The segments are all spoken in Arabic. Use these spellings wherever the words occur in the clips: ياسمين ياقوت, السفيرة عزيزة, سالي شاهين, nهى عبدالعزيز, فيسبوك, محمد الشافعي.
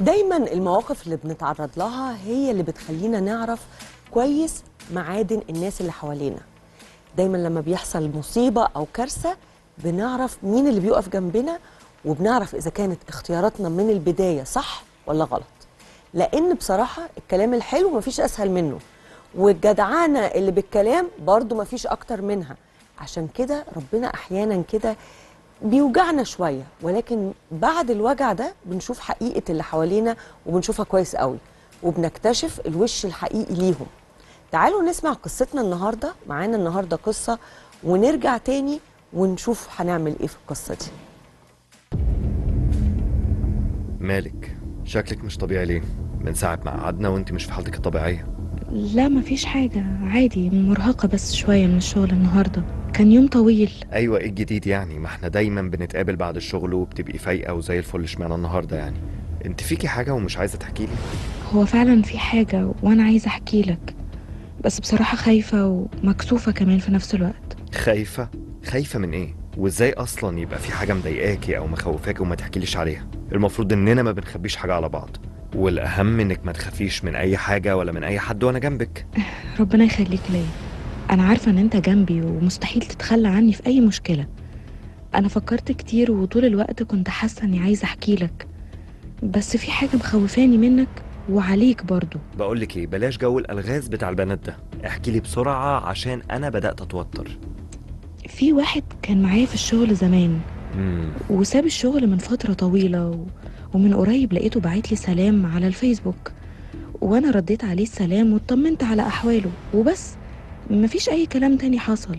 دايما المواقف اللي بنتعرض لها هي اللي بتخلينا نعرف كويس معادن الناس اللي حوالينا. دايما لما بيحصل مصيبة أو كارثة بنعرف مين اللي بيقف جنبنا، وبنعرف إذا كانت اختياراتنا من البداية صح ولا غلط. لأن بصراحة الكلام الحلو مفيش أسهل منه، والجدعانة اللي بالكلام برضو مفيش أكتر منها. عشان كده ربنا أحيانا كده بيوجعنا شوية، ولكن بعد الوجع ده بنشوف حقيقة اللي حوالينا وبنشوفها كويس قوي، وبنكتشف الوش الحقيقي ليهم. تعالوا نسمع قصتنا النهاردة. معانا النهاردة قصة، ونرجع تاني ونشوف هنعمل ايه في القصة دي. مالك؟ شكلك مش طبيعي. ليه؟ من ساعة ما قعدنا وانت مش في حالتك الطبيعية. لا مفيش حاجة، عادي، مرهقة بس شوية من الشغل النهاردة، كان يوم طويل. ايوه، ايه الجديد يعني؟ ما احنا دايما بنتقابل بعد الشغل وبتبقي فايقة وزي الفل، اشمعنى النهاردة يعني؟ انت فيكي حاجة ومش عايزة تحكي لي؟ هو فعلا في حاجة وانا عايزة احكي لك، بس بصراحة خايفة ومكسوفة كمان في نفس الوقت. خايفة؟ خايفة من ايه؟ وازاي اصلا يبقى في حاجة مضايقاكي او مخوفاكي وما تحكيليش عليها؟ المفروض اننا ما بنخبيش حاجة على بعض، والاهم انك ما تخافيش من اي حاجة ولا من اي حد، وانا جنبك. ربنا يخليك ليا، انا عارفة ان انت جنبي ومستحيل تتخلى عني في اي مشكلة. انا فكرت كتير وطول الوقت كنت حاسة اني عايزة احكي لك، بس في حاجة مخوفاني منك وعليك برضو. بقولك ايه، بلاش جو الالغاز بتاع البنات ده، احكي لي بسرعة عشان انا بدأت اتوتر. في واحد كان معايا في الشغل زمان وساب الشغل من فترة طويلة، ومن قريب لقيته بعت لي سلام على الفيسبوك، وانا رديت عليه السلام واطمنت على احواله وبس، مفيش اي كلام تاني حصل.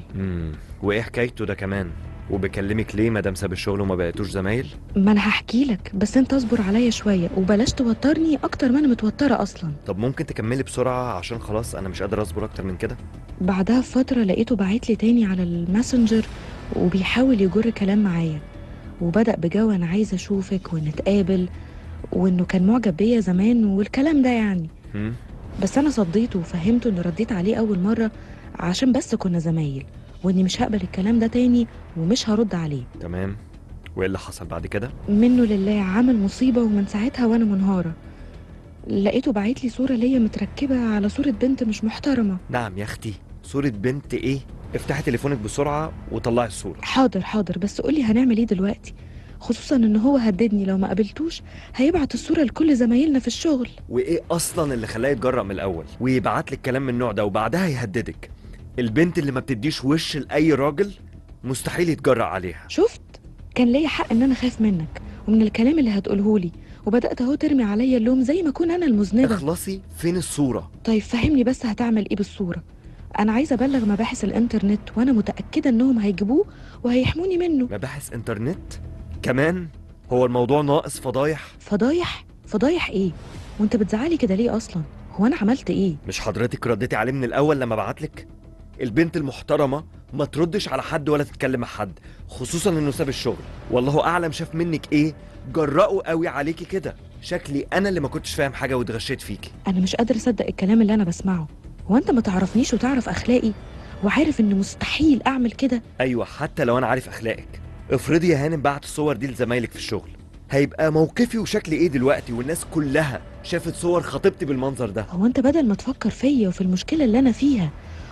وايه حكايته ده كمان؟ وبكلمك ليه مادام ساب الشغل وما بقيتوش زمايل؟ ما انا هحكي لك، بس انت اصبر عليا شويه وبلاش توترني اكتر ما انا متوتره اصلا. طب ممكن تكملي بسرعه عشان خلاص انا مش قادره اصبر اكتر من كده. بعدها بفتره لقيته باعت لي تاني على الماسنجر وبيحاول يجر كلام معايا، وبدا بجو انا عايزه اشوفك ونتقابل وانه كان معجب بيا زمان والكلام ده يعني. بس انا صديته وفهمته اني رديت عليه اول مره عشان بس كنا زمايل، واني مش هقبل الكلام ده تاني ومش هرد عليه. تمام، وايه اللي حصل بعد كده؟ منه لله عمل مصيبه، ومن ساعتها وانا منهاره. لقيته باعت لي صوره ليا متركبه على صوره بنت مش محترمه. نعم يا اختي، صوره بنت ايه؟ افتحي تليفونك بسرعه وطلعي الصوره. حاضر حاضر، بس قولي هنعمل ايه دلوقتي، خصوصا ان هو هددني لو ما قابلتوش هيبعت الصوره لكل زمايلنا في الشغل. وايه اصلا اللي خلاه يتجرأ من الاول ويبعت لك كلام من النوع ده وبعدها يهددك؟ البنت اللي ما بتديش وش لأي راجل مستحيل يتجرأ عليها. شفت؟ كان ليا حق ان انا خايف منك ومن الكلام اللي هتقولهولي، وبدأت اهو ترمي عليا اللوم زي ما اكون انا المذنبة. اخلصي، فين الصورة؟ طيب فهمني بس هتعمل ايه بالصورة؟ انا عايزة ابلغ مباحث الانترنت، وانا متأكدة انهم هيجيبوه وهيحموني منه. مباحث انترنت؟ كمان؟ هو الموضوع ناقص فضايح؟ فضايح؟ فضايح ايه؟ وانت بتزعلي كده ليه اصلا؟ هو انا عملت ايه؟ مش حضرتك رديتي عليه من الاول لما بعتلك؟ البنت المحترمة ما تردش على حد ولا تتكلم مع حد، خصوصا انه ساب الشغل. والله اعلم شاف منك ايه، جرأوا قوي عليكي كده. شكلي انا اللي ما كنتش فاهم حاجة واتغشيت فيكي. انا مش قادر اصدق الكلام اللي انا بسمعه. هو انت ما تعرفنيش وتعرف اخلاقي وعارف ان مستحيل اعمل كده؟ ايوه، حتى لو انا عارف اخلاقك، افرضي يا هانم بعت الصور دي لزمايلك في الشغل، هيبقى موقفي وشكلي ايه دلوقتي والناس كلها شافت صور خطيبتي بالمنظر ده؟ هو انت بدل ما تفكر فيا وفي المشكلة اللي انا فيها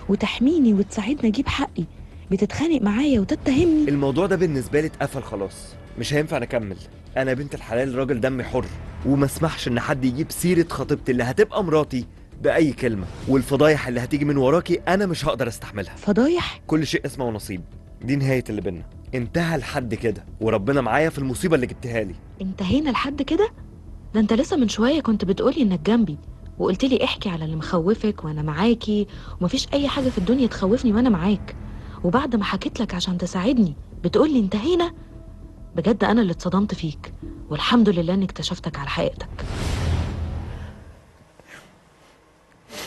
وتحميني وتساعدني اجيب حقي، بتتخانق معايا وتتهمني. الموضوع ده بالنسبه لي اتقفل خلاص، مش هينفع نكمل. انا بنت الحلال راجل دمي حر، وما اسمحش ان حد يجيب سيره خطيبتي اللي هتبقى مراتي باي كلمه، والفضايح اللي هتيجي من وراكي انا مش هقدر استحملها. فضايح؟ كل شيء اسمه ونصيب، دي نهايه اللي بينا، انتهى لحد كده، وربنا معايا في المصيبه اللي جبتها لي. انتهينا لحد كده؟ ده انت لسه من شويه كنت بتقولي انك جنبي، وقلت لي احكي على اللي مخوفك وانا معاكي ومفيش اي حاجه في الدنيا تخوفني وانا معاك، وبعد ما حكيت لك عشان تساعدني بتقول لي انتهينا. بجد انا اللي اتصدمت فيك، والحمد لله اني اكتشفتك على حقيقتك.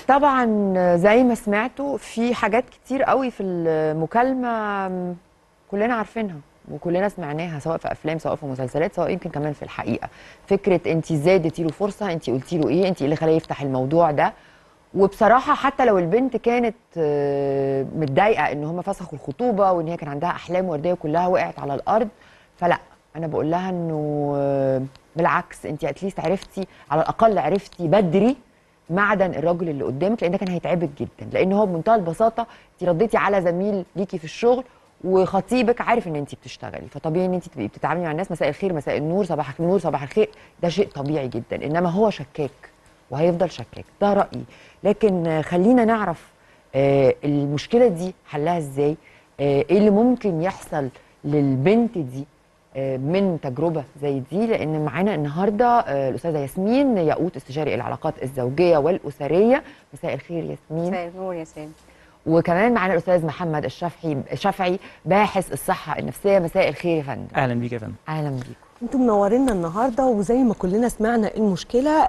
طبعا زي ما سمعتوا في حاجات كتير قوي في المكالمه كلنا عارفينها وكلنا سمعناها، سواء في افلام سواء في مسلسلات سواء يمكن كمان في الحقيقه. فكره انت ازاي اديتي له فرصه، انت قلتي له ايه، انت اللي خلاه يفتح الموضوع ده. وبصراحه حتى لو البنت كانت متضايقه ان هم فسخوا الخطوبه وان هي كان عندها احلام ورديه كلها وقعت على الارض، فلا انا بقول لها انه بالعكس انت اتليست عرفتي، على الاقل عرفتي بدري معدن الراجل اللي قدامك، لان ده كان هيتعبك جدا، لان هو بمنتهى البساطه انت رديتي على زميل ليكي في الشغل وخطيبك عارف ان انت بتشتغلي، فطبيعي ان انت تبقي بتتعاملي مع الناس مساء الخير مساء النور صباح النور صباح الخير، ده شيء طبيعي جدا، انما هو شكاك وهيفضل شكاك، ده رايي. لكن خلينا نعرف المشكله دي حلها ازاي، ايه اللي ممكن يحصل للبنت دي من تجربه زي دي، لان معانا النهارده الاستاذه ياسمين ياقوت استشاري العلاقات الزوجيه والاسريه. مساء الخير ياسمين. مساء النور ياسمين. وكمان معانا الاستاذ محمد الشافعي باحث الصحه النفسيه. مساء الخير يا فندم. اهلا بيك يا فندم. اهلا بيكم، انتم منورينا النهارده. وزي ما كلنا سمعنا المشكله،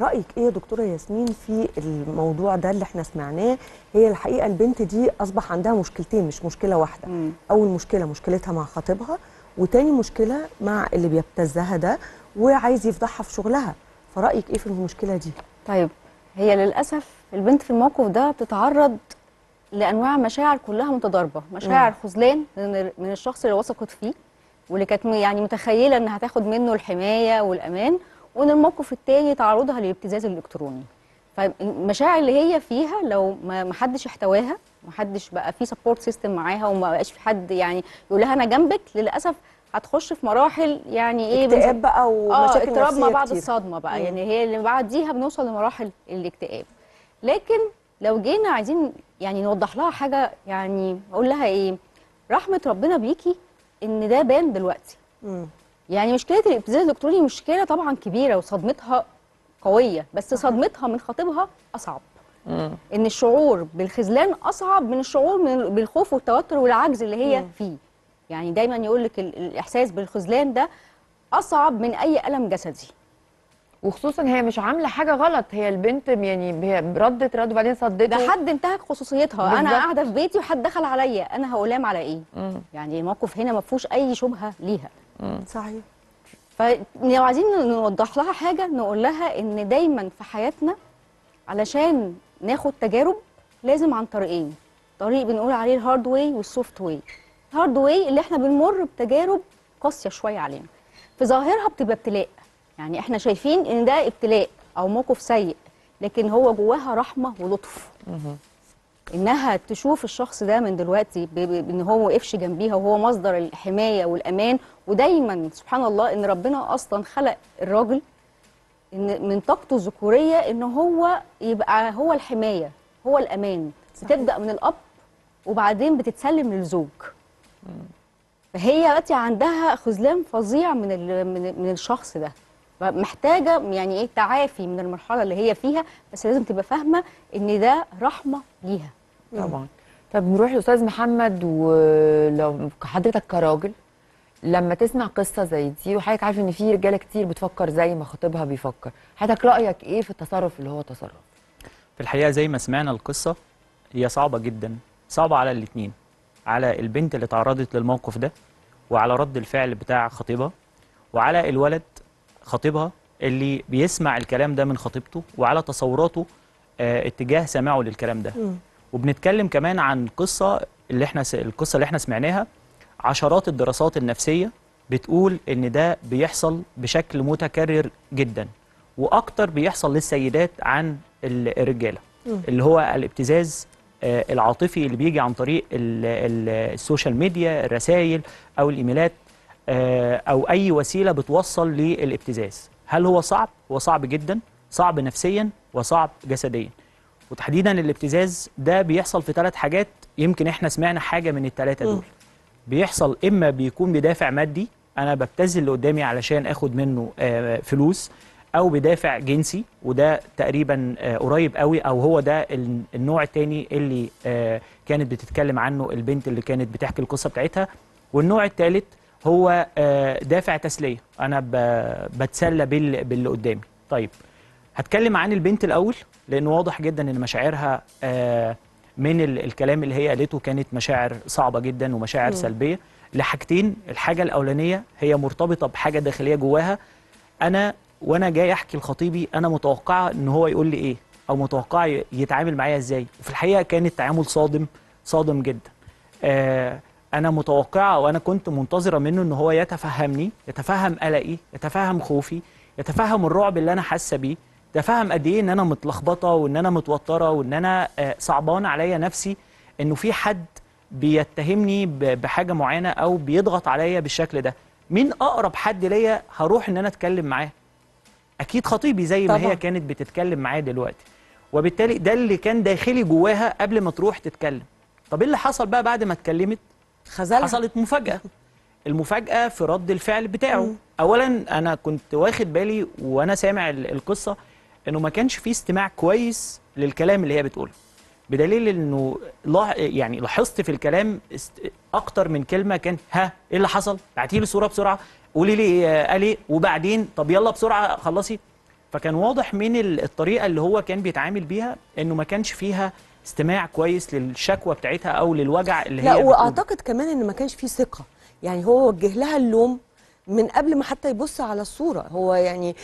رايك ايه يا دكتوره ياسمين في الموضوع ده اللي احنا سمعناه؟ هي الحقيقه البنت دي اصبح عندها مشكلتين مش مشكله واحده. اول مشكله مشكلتها مع خطيبها، وتاني مشكله مع اللي بيبتزها ده وعايز يفضحها في شغلها. فرايك ايه في المشكله دي؟ طيب، هي للاسف البنت في الموقف ده بتتعرض لانواع مشاعر كلها متضاربه، مشاعر خذلان من الشخص اللي وثقت فيه واللي كانت يعني متخيله انها هتاخد منه الحمايه والامان، وان الموقف التاني تعرضها للابتزاز الالكتروني. فالمشاعر اللي هي فيها لو ما حدش احتواها، ما حدش بقى في سبورت سيستم معاها، وما بقاش في حد يعني يقول لها انا جنبك، للاسف هتخش في مراحل يعني ايه، اكتئاب بقى ومشاكل نفسيه كتير ما بعد الصدمه بقى. يعني هي اللي بعديها بنوصل لمراحل الاكتئاب. لكن لو جينا عايزين يعني نوضح لها حاجه، يعني اقول لها ايه، رحمه ربنا بيكي ان ده بان دلوقتي. يعني مشكله الابتزاز الالكتروني مشكله طبعا كبيره وصدمتها قويه، بس صدمتها من خطيبها اصعب. ان الشعور بالخذلان اصعب من الشعور بالخوف والتوتر والعجز اللي هي فيه. يعني دايما يقول لك الاحساس بالخذلان ده اصعب من اي الم جسدي، وخصوصا هي مش عامله حاجه غلط، هي البنت يعني هي ردت وبعدين صدته، ده حد انتهك خصوصيتها بالزبط. انا قاعده في بيتي وحد دخل عليا، انا هقولام على ايه؟ يعني الموقف هنا ما فيهوش اي شبهه ليها. صحيح. فلو عايزين نوضح لها حاجه نقول لها ان دايما في حياتنا علشان ناخد تجارب لازم عن طريقين، طريق بنقول عليه الهارد واي والسوفت واي. الهارد واي اللي احنا بنمر بتجارب قاسيه شويه علينا، في ظاهرها بتبقى ابتلاء، يعني احنا شايفين ان ده ابتلاء او موقف سيء، لكن هو جواها رحمه ولطف. انها تشوف الشخص ده من دلوقتي بان هو وقفش جنبيها وهو مصدر الحمايه والامان. ودايما سبحان الله ان ربنا اصلا خلق الراجل ان من طاقته الذكوريه ان هو يبقى هو الحمايه هو الامان. صحيح. بتبدا من الاب وبعدين بتتسلم للزوج. فهي عندها خذلان فظيع من الشخص ده، محتاجه يعني ايه تعافي من المرحله اللي هي فيها، بس لازم تبقى فاهمه ان ده رحمه ليها. طبعا. طب نروح لاستاذ محمد، ولو حضرتك كراجل لما تسمع قصه زي دي، وحضرتك عارف ان في رجاله كتير بتفكر زي ما خطيبها بيفكر، حضرتك رايك ايه في التصرف اللي هو تصرف؟ في الحقيقه زي ما سمعنا القصه هي صعبه جدا، صعبه على الاثنين، على البنت اللي تعرضت للموقف ده وعلى رد الفعل بتاع خطيبها، وعلى الولد خطيبها اللي بيسمع الكلام ده من خطيبته، وعلى تصوراته اتجاه سماعه للكلام ده. وبنتكلم كمان عن قصه القصه اللي احنا سمعناها، عشرات الدراسات النفسيه بتقول ان ده بيحصل بشكل متكرر جدا، واكتر بيحصل للسيدات عن الرجاله، اللي هو الابتزاز العاطفي اللي بيجي عن طريق السوشيال ميديا، الرسائل او الايميلات أو أي وسيلة بتوصل للابتزاز. هل هو صعب؟ هو صعب جدا، صعب نفسيا وصعب جسديا. وتحديدا الابتزاز ده بيحصل في 3 حاجات، يمكن احنا سمعنا حاجة من ال3 دول. بيحصل إما بيكون بدافع مادي، أنا ببتز اللي قدامي علشان أخد منه فلوس، أو بدافع جنسي، وده تقريبا قريب قوي، أو هو ده النوع التاني اللي كانت بتتكلم عنه البنت اللي كانت بتحكي القصة بتاعتها. والنوع التالت هو دافع تسليه، انا بتسلى باللي قدامي. طيب هتكلم عن البنت الاول، لان واضح جدا ان مشاعرها من الكلام اللي هي قالته كانت مشاعر صعبه جدا ومشاعر سلبيه لحاجتين. الحاجه الاولانيه هي مرتبطه بحاجه داخليه جواها، وانا جاي احكي لخطيبي انا متوقعه ان هو يقول لي ايه، او متوقعه يتعامل معايا ازاي، وفي الحقيقه كان التعامل صادم جدا. انا متوقعه وانا كنت منتظره منه ان هو يتفهمني، يتفهم قلقي، يتفهم خوفي، يتفهم الرعب اللي انا حاسه بيه، يتفهم قد ايه ان انا متلخبطه وان انا متوتره وان انا صعبان عليا نفسي انه في حد بيتهمني بحاجه معينه او بيضغط عليا بالشكل ده. مين اقرب حد ليا هروح ان انا اتكلم معاه؟ اكيد خطيبي، زي ما هي كانت بتتكلم معايا دلوقتي. وبالتالي ده اللي كان داخلي جواها قبل ما تروح تتكلم. طب ايه اللي حصل بقى بعد ما اتكلمت؟ خذلها. حصلت مفاجأة. المفاجأة في رد الفعل بتاعه. أولا أنا كنت واخد بالي وأنا سامع القصة إنه ما كانش فيه استماع كويس للكلام اللي هي بتقوله، بدليل إنه يعني لاحظت في الكلام أكتر من كلمة كان ها إيه اللي حصل؟ بعتي لي الصورة بسرعة، قولي لي قال إيه، وبعدين طب يلا بسرعة خلصي. فكان واضح من الطريقة اللي هو كان بيتعامل بيها إنه ما كانش فيها استماع كويس للشكوى بتاعتها او للوجع اللي هي. لا، واعتقد كمان ان ما كانش فيه ثقه، يعني هو وجه لها اللوم من قبل ما حتى يبص على الصوره. هو يعني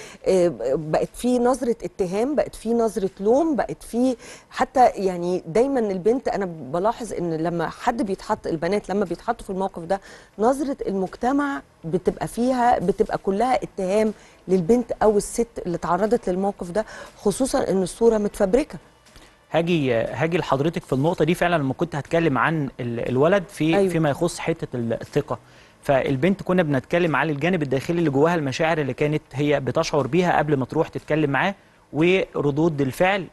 بقت فيه نظره اتهام، بقت فيه نظره لوم، بقت فيه حتى يعني دايما البنت انا بلاحظ ان لما حد بيتحط، البنات لما بيتحطوا في الموقف ده نظره المجتمع بتبقى فيها، بتبقى كلها اتهام للبنت او الست اللي تعرضت للموقف ده، خصوصا ان الصوره متفبركه. هاجي لحضرتك في النقطة دي فعلا لما كنت هتكلم عن الولد في أيوة. فيما يخص حتة الثقة. فالبنت كنا بنتكلم على الجانب الداخلي اللي جواها، المشاعر اللي كانت هي بتشعر بيها قبل ما تروح تتكلم معاه، وردود الفعل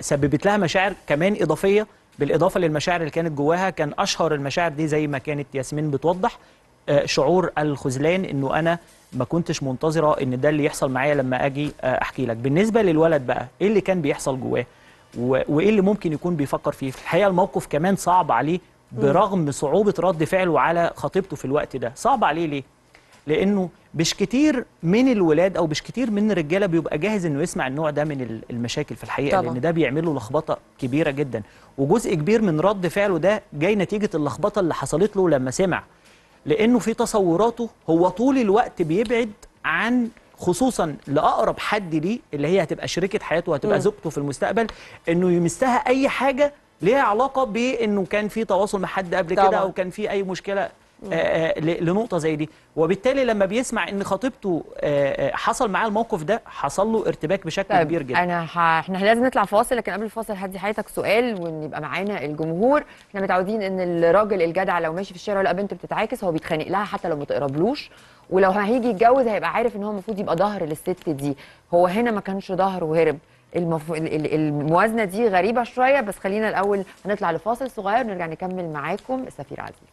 سببت لها مشاعر كمان إضافية بالإضافة للمشاعر اللي كانت جواها. كان أشهر المشاعر دي زي ما كانت ياسمين بتوضح شعور الخذلان، إنه أنا ما كنتش منتظرة إن ده اللي يحصل معايا لما أجي أحكي لك. بالنسبة للولد بقى إيه اللي كان بيحصل جواه وإيه اللي ممكن يكون بيفكر فيه؟ في الحقيقة الموقف كمان صعب عليه برغم صعوبة رد فعله على خطيبته في الوقت ده. صعب عليه ليه؟ لأنه مش كتير من الولاد أو مش كتير من الرجالة بيبقى جاهز إنه يسمع النوع ده من المشاكل في الحقيقة طبعا. لأن ده بيعمل له لخبطة كبيرة جدا، وجزء كبير من رد فعله ده جاي نتيجة اللخبطة اللي حصلت له لما سمع، لأنه في تصوراته هو طول الوقت بيبعد عن، خصوصا لأقرب حد ليه اللي هي هتبقى شريكة حياته وهتبقى زوجته في المستقبل، إنه يمسها أي حاجة ليها علاقة بإنه كان في تواصل مع حد قبل كده أو كان في أي مشكلة لنقطة زي دي. وبالتالي لما بيسمع إن خطيبته حصل معاه الموقف ده حصل له ارتباك بشكل كبير جدا. إحنا لازم نطلع فاصل، لكن قبل الفاصل هدي حياتك سؤال ويبقى معانا الجمهور. إحنا متعودين إن الراجل الجدع لو ماشي في الشارع ولا بنت بتتعاكس هو بيتخانق لها حتى لو ما تقربلوش، ولو هيجي يتجوز هيبقى عارف ان هو المفروض يبقى ظهر للست دي. هو هنا ما كانش ظهر وهرب. الموازنه دي غريبه شويه، بس خلينا الاول هنطلع لفاصل صغير ونرجع نكمل معاكم السفيرة عزيزة.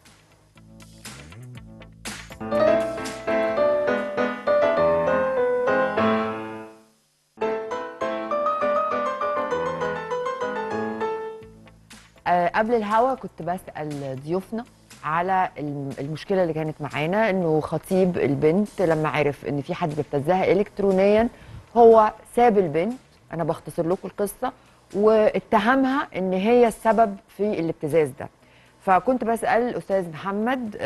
قبل الهوا كنت بسأل ضيوفنا على المشكله اللي كانت معانا، انه خطيب البنت لما عرف ان في حد بيبتزها الكترونيا هو ساب البنت. انا بختصر لكم القصه، واتهمها ان هي السبب في الابتزاز ده. فكنت بسال الاستاذ محمد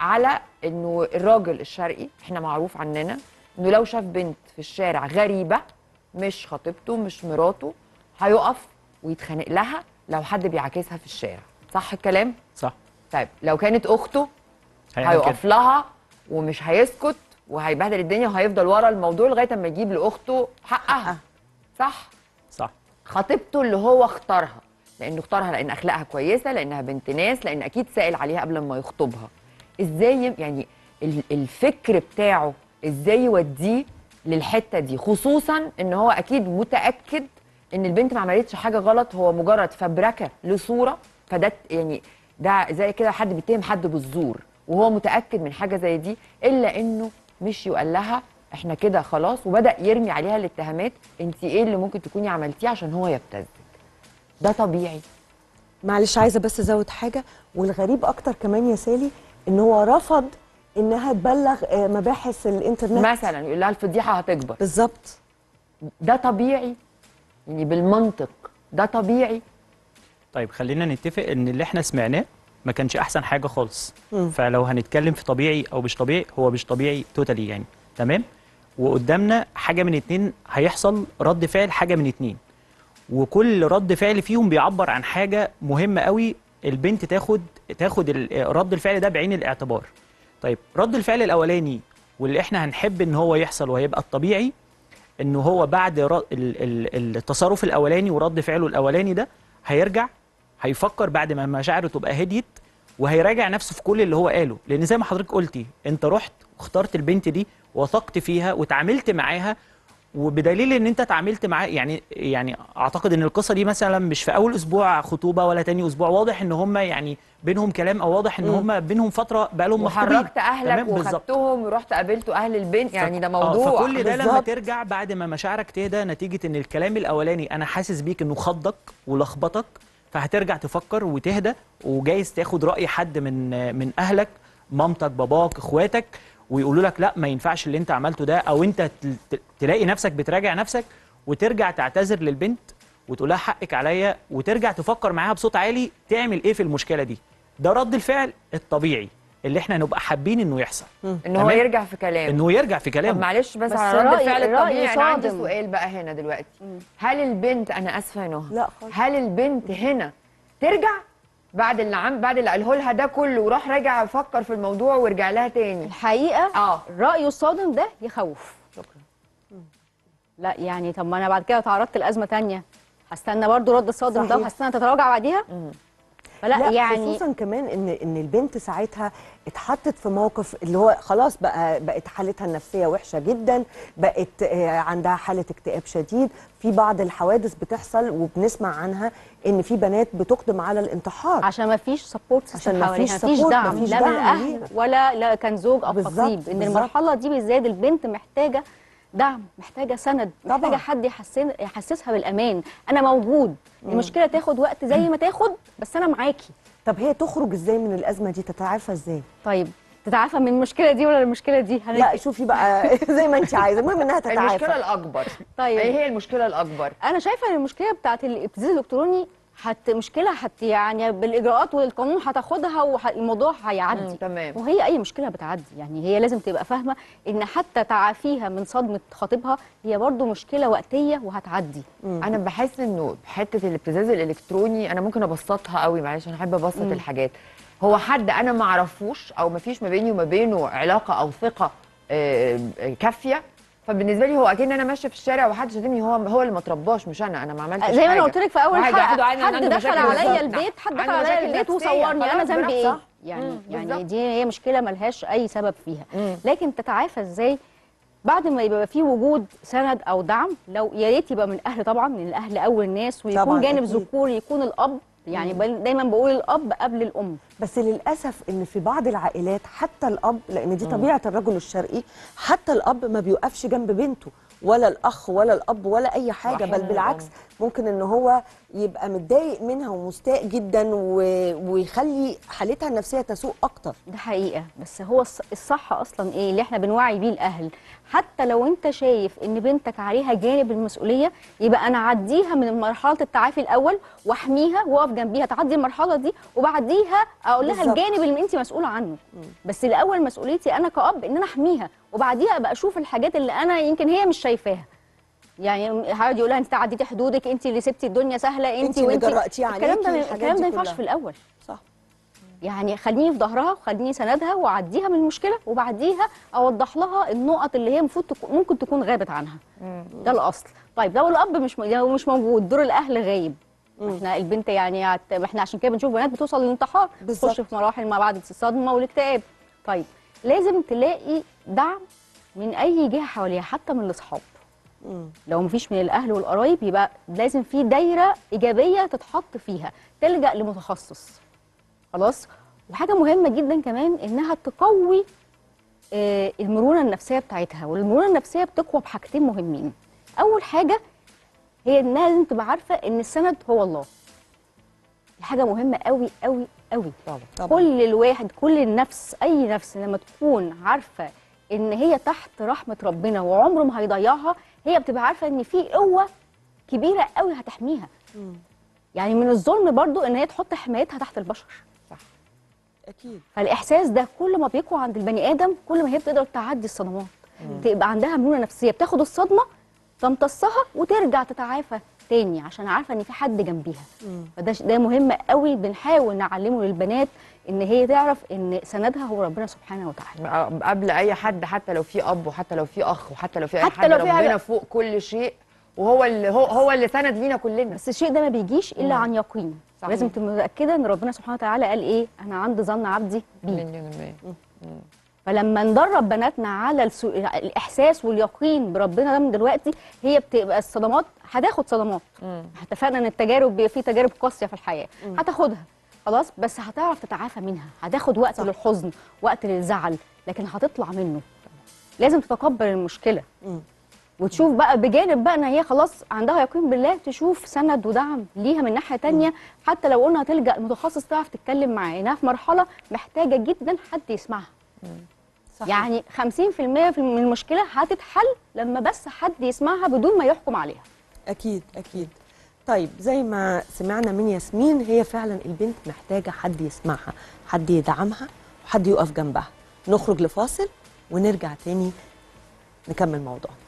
على انه الراجل الشرقي احنا معروف عننا انه لو شاف بنت في الشارع غريبه مش خطيبته مش مراته هيقف ويتخانق لها لو حد بيعاكسها في الشارع، صح الكلام؟ صح. طيب لو كانت اخته هيقف لها ومش هيسكت وهيبهدل الدنيا وهيفضل ورا الموضوع لغايه اما يجيب لاخته حقها، صح؟ صح. خطيبته اللي هو اختارها، لانه اختارها لان اخلاقها كويسه، لانها بنت ناس، لان اكيد سائل عليها قبل ما يخطبها. ازاي يعني الفكر بتاعه ازاي يوديه للحته دي، خصوصا ان هو اكيد متاكد ان البنت ما عملتش حاجه غلط، هو مجرد فبركه لصوره. فده يعني ده زي كده حد بيتهم حد بالزور وهو متاكد من حاجه زي دي، الا انه مشي وقال لها احنا كده خلاص، وبدا يرمي عليها الاتهامات انت ايه اللي ممكن تكوني عملتيه عشان هو يبتزك. ده طبيعي؟ معلش عايزه بس ازود حاجه، والغريب اكتر كمان يا سالي ان هو رفض انها تبلغ مباحث الانترنت مثلا، يقول لها الفضيحه هتكبر. بالظبط. ده طبيعي يعني بالمنطق ده طبيعي؟ طيب خلينا نتفق ان اللي احنا سمعناه ما كانش احسن حاجه خالص. فلو هنتكلم في طبيعي او مش طبيعي، هو مش طبيعي توتالي يعني. تمام. وقدامنا حاجه من اتنين هيحصل رد فعل، حاجه من اتنين، وكل رد فعل فيهم بيعبر عن حاجه مهمه قوي البنت تاخد رد الفعل ده بعين الاعتبار. طيب رد الفعل الاولاني واللي احنا هنحب ان هو يحصل وهيبقى الطبيعي، ان هو بعد التصرف الاولاني ورد فعله الاولاني ده هيرجع هيفكر بعد ما مشاعره تبقى هديت، وهيراجع نفسه في كل اللي هو قاله. لان زي ما حضرتك قلتي انت رحت واخترت البنت دي وثقت فيها وتعاملت معاها، وبدليل ان انت تعاملت معاه يعني اعتقد ان القصه دي مثلا مش في اول اسبوع خطوبه ولا تاني اسبوع، واضح ان هم يعني بينهم كلام، او واضح ان هم بينهم فتره بقى لهم مخطوبين، وحركت اهلك وخدتهم ورحت قابلته اهل البنت، يعني ده موضوع فكل ده لما ترجع بعد ما مشاعرك تهدى نتيجه ان الكلام الاولاني انا حاسس بيك انه خضك ولخبطك، فهترجع تفكر وتهدى، وجايز تاخد راي حد من اهلك، مامتك باباك اخواتك، ويقولوا لك لا ما ينفعش اللي انت عملته ده، او انت تلاقي نفسك بتراجع نفسك وترجع تعتذر للبنت وتقول لها حقك عليا، وترجع تفكر معاها بصوت عالي تعمل ايه في المشكله دي. ده رد الفعل الطبيعي اللي احنا نبقى حابين انه يحصل، ان هو يرجع في كلامه طب معلش بس على رد الفعل الطبيعي انا عندي سؤال بقى هنا دلوقتي، هل البنت انا اسفه يا نهى، هل البنت هنا ترجع بعد اللي قاله لها ده كله وراح راجع يفكر في الموضوع ويرجع لها تاني؟ الحقيقه الراي الصادم ده يخوف. شكرا. لا يعني طب ما انا بعد كده تعرضت لازمه ثانيه، هستنى برضو رد الصادم ده وهستنى تتراجع بعديها؟ لا يعني خصوصا كمان ان البنت ساعتها اتحطت في موقف اللي هو خلاص بقى، بقت حالتها النفسيه وحشه جدا، بقت عندها حاله اكتئاب شديد. في بعض الحوادث بتحصل وبنسمع عنها ان في بنات بتقدم على الانتحار عشان ما فيش سبورت، عشان ما فيش دعم لا من الاهل ولا كان زوج او خطيب. ان المرحله دي بالذات البنت محتاجه دعم، محتاجه سند، محتاجه حد يحسسها بالامان، انا موجود. المشكله تاخد وقت زي ما تاخد، بس انا معاكي. طب هي تخرج ازاي من الازمه دي؟ تتعافى ازاي؟ طيب تتعافى من المشكله دي ولا المشكله دي؟ لا شوفي بقى زي ما انت عايزه، المهم انها تتعافى. المشكله الاكبر طيب ايه هي المشكله الاكبر؟ انا شايفه ان المشكله بتاعت الابتزاز الالكتروني يعني بالاجراءات والقانون هتاخدها والموضوع هيعدي. تمام. وهي اي مشكله بتعدي، يعني هي لازم تبقى فاهمه ان حتى تعافيها من صدمه خطيبها هي برضو مشكله وقتيه وهتعدي. انا بحس انه حته الابتزاز الالكتروني انا ممكن ابسطها قوي، معلش انا احب ابسط الحاجات. هو حد انا ما اعرفوش او ما فيش ما بيني وما بينه علاقه او ثقه كافيه، فبالنسبه لي هو اكن انا ماشيه في الشارع وحد شتمني، هو اللي ما اترباش مش انا ما عملتش زي ما انا قلت لك في اول حلقه، حد دخل عليا البيت وصورني، انا ذنبي ايه؟ يعني دي هي مشكله ملهاش اي سبب فيها. لكن تتعافى ازاي؟ بعد ما يبقى في وجود سند او دعم، لو يا ريت يبقى من الاهل طبعا، لان الاهل اول ناس، ويكون جانب ذكوري، يكون الاب. يعني دايما بقول الاب قبل الام، بس للاسف ان في بعض العائلات حتى الاب، لان دي طبيعه الرجل الشرقي، حتى الاب ما بيوقفش جنب بنته، ولا الاخ ولا الاب ولا اي حاجه، بل بالعكس ممكن ان هو يبقى متضايق منها ومستاء جدا ويخلي حالتها النفسيه تسوء اكتر. ده حقيقه. بس هو الصح اصلا ايه اللي احنا بنوعي بيه الاهل؟ حتى لو انت شايف ان بنتك عليها جانب المسؤوليه، يبقى انا اعديها من مرحله التعافي الاول واحميها واقف جنبيها تعدي المرحله دي، وبعديها اقول لها الجانب اللي انت مسؤوله عنه. بس الاول مسؤوليتي انا كأب ان انا احميها، وبعديها ابقى اشوف الحاجات اللي انا يمكن هي مش شايفاها. يعني هيقعد يقول لها انت عديتي حدودك، انت اللي سبتي الدنيا سهله، انت جرأتي عليكي الكلام ده ما ينفعش في الاول. صح. يعني خليني في ظهرها وخليني سندها واعديها من المشكله، وبعديها اوضح لها النقط اللي هي المفروض ممكن تكون غابت عنها. ده الاصل. طيب لو الاب مش موجود، دور الاهل غايب، احنا البنت يعني احنا عشان كده بنشوف بنات بتوصل للانتحار، بتخش في مراحل ما بعد الصدمه والاكتئاب. طيب لازم تلاقي دعم من اي جهه حواليها، حتى من الاصحاب. لو مفيش من الاهل والقرايب، يبقى لازم في دايره ايجابيه تتحط فيها، تلجأ لمتخصص. خلاص. وحاجه مهمه جدا كمان انها تقوي المرونه النفسيه بتاعتها، والمرونه النفسيه بتقوى بحاجتين مهمين. اول حاجه هي انها لازم تبقى عارفه ان السند هو الله. دي حاجه مهمه قوي قوي قوي. طبعا. كل الواحد، كل النفس، اي نفس لما تكون عارفه ان هي تحت رحمه ربنا وعمره ما هيضيعها، هي بتبقى عارفه ان في قوه كبيره قوي هتحميها. يعني من الظلم برضو ان هي تحط حمايتها تحت البشر. صح. اكيد. فالاحساس ده كل ما بيقوى عند البني ادم، كل ما هي بتقدر تعدي الصدمات، تبقى عندها مرونه نفسيه، بتاخد الصدمه تمتصها وترجع تتعافى تاني عشان عارفه ان في حد جنبيها. فده مهم قوي، بنحاول نعلمه للبنات ان هي تعرف ان سندها هو ربنا سبحانه وتعالى قبل اي حد، حتى لو في اب وحتى لو في اخ وحتى لو في اي حد، ربنا فوق كل شيء، وهو اللي هو اللي سند لينا كلنا. بس الشيء ده ما بيجيش الا عن يقين، لازم تبقى متاكده ان ربنا سبحانه وتعالى قال ايه، انا عند ظن عبدي بيه. فلما ندرب بناتنا على الاحساس واليقين بربنا ده من دلوقتي، هي بتبقى الصدمات، هتاخد صدمات، اتفقنا ان التجارب في تجارب قاسيه في الحياه، هتاخدها خلاص، بس هتعرف تتعافى منها، هتاخد وقت للحزن، وقت للزعل، لكن هتطلع منه. لازم تتقبل المشكله وتشوف بقى بجانب بقى ان هي خلاص عندها يقين بالله، تشوف سند ودعم ليها من ناحيه ثانيه، حتى لو قلنا هتلجأ المتخصص تعرف تتكلم معاه، انها في مرحله محتاجه جدا حد يسمعها. صحيح. يعني 50% من المشكله هتتحل لما بس حد يسمعها بدون ما يحكم عليها. اكيد اكيد. طيب زي ما سمعنا من ياسمين، هي فعلا البنت محتاجه حد يسمعها، حد يدعمها، وحد يقف جنبها. نخرج لفاصل ونرجع تاني نكمل موضوعنا.